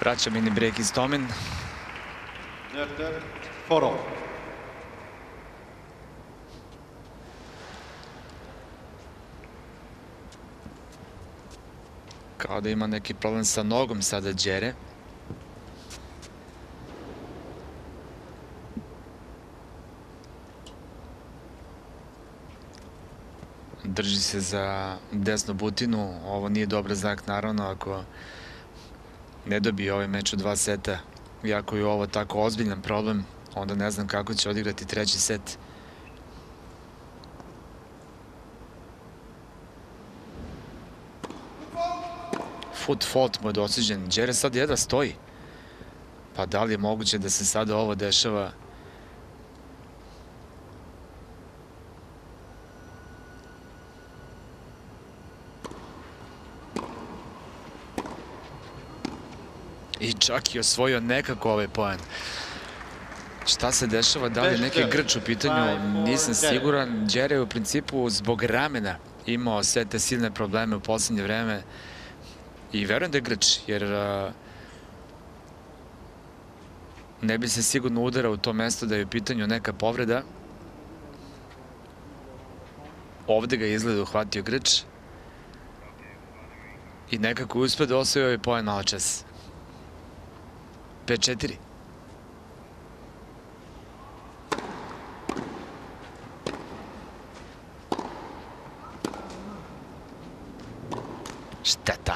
Vraća mini break Istomin. Kao da ima neki problem sa nogom sada Đere. Drži se za desnu butinu. Ovo nije dobar znak, naravno, ako ne dobije ovaj meč u 2 seta. Iako je ovo tako ozbiljan problem, onda ne znam kako će odigrati 3. set. Foot fault mu je dosuđen. Đere sad jedva stoji. Pa da li je moguće da se sada ovo dešava? I čak i osvojio nekako ovaj poen. Šta se dešava, da li je neki grč u pitanju, nisam siguran. Đere je u principu zbog ramena imao sve te silne probleme u poslednje vreme i verujem da je grč, jer ne bi se sigurno udarao u to mesto da je u pitanju neka povreda. Ovde ga je izgleda uhvatio grč i nekako uspeo da osvoji ovaj poen malo čas. 5-4. Šteta.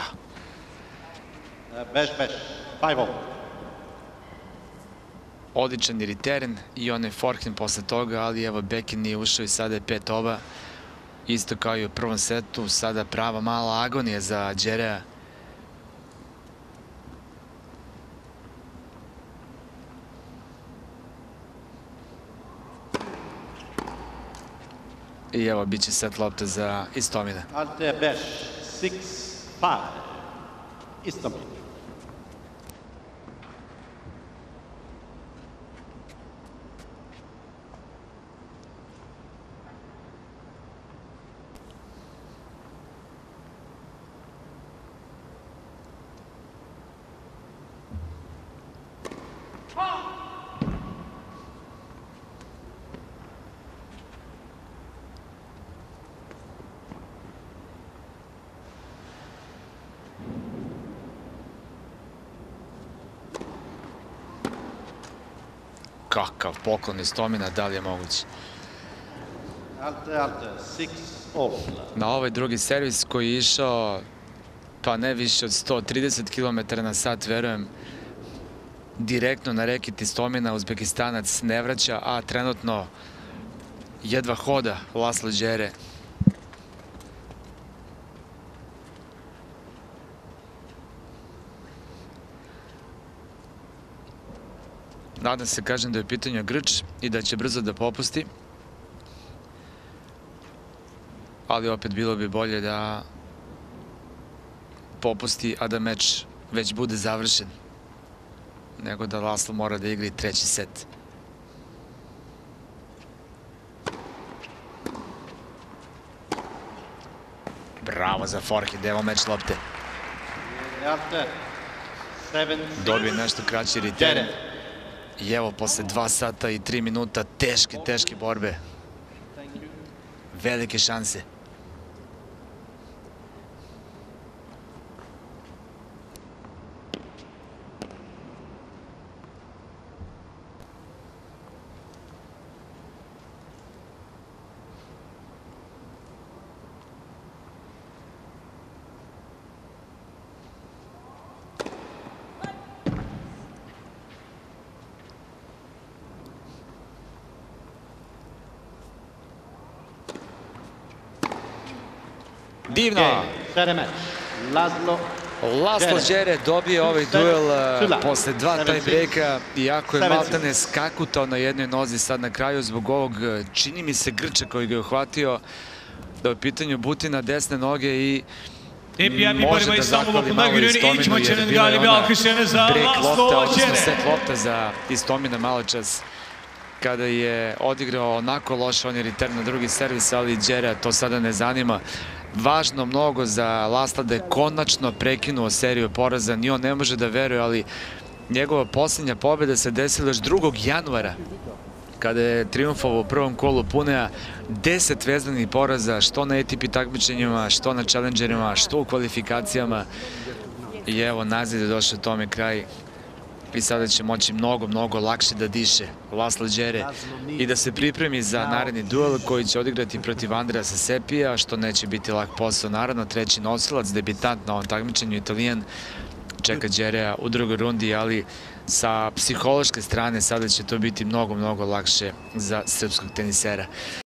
Odličan je return i onaj forehand posle toga, ali evo backhand nije ušao i sada je 5 ova. Isto kao i u 1. setu, sada prava mala agonija za Đerea. I evo, bit će set lopte za Istomina. Kakav poklon Istomina, da li je moguće? Na ovaj drugi servis koji je išao, pa ne više od 130 km/h, verujem, direktno na reket Istomina, Uzbekistanac ne vraća, a trenutno jedva hoda Laslo Đere. Nadam se, kažem, da je u pitanju grč i da će brzo da popusti. Ali opet bilo bi bolje da popusti, a da meč već bude završen, nego da Laslo mora da igra i 3. set. Bravo za forehand, evo meč lopte. Dobio nešto kraći return. I evo, posle 2 sata i 3 minuta teške borbe, velike šanse. Divno! Laslo Đere dobije ovaj duel posle 2 tiebreaka, iako je maltene skakutao na jednoj nozi sad na kraju zbog ovog, čini mi se, grča koji ga je uhvatio, da je u pitanju butina desne noge i može da zahvali malo Istominu, jer bila je ona break lopta, odnosno set lopta za Istomina malo čas. kada je odigrao onako loš, on je return na drugi servis, ali Đerea to sada ne zanima. Važno mnogo za Lasla da je konačno prekinuo seriju poraza, ni on ne može da veruje, ali njegova posljednja pobjeda se desila još 2. januara, kada je triumfovao u prvom kolu Punea. 10 vezanih poraza, što na ATP takmičenjima, što na challengerima, što u kvalifikacijama. I evo, nazad je došao tome kraj i sada će moći mnogo lakše da diše Laslo Đere i da se pripremi za naredni duel koji će odigrati protiv Andresa Sepija, što neće biti lak posao, naravno. Treći nosilac, debitant na ovom takmičenju, Italijan, čeka Đerea u drugoj rundi, ali sa psihološke strane sada će to biti mnogo lakše za srpskog tenisera.